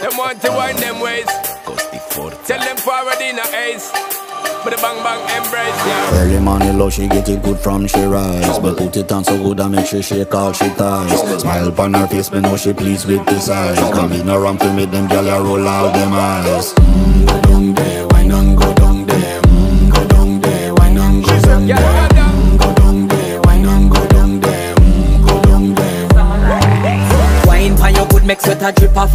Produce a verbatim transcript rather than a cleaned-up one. Them want to wind them ways. Tell them forward in a ace. But the bang bang embrace, yeah. Early morning love, she get it good from she rise. But put it on so good I make she shake all she ties. Smile upon her face, me know she pleased with this eyes. Come in around to make them gyal a roll out them eyes. Mmm, go down there, why none go down there? Mmm, go down there, why none go down there? Mmm, go down there, why none go down there? Mmm, go down there. Wine for your good, make sweat a drip off.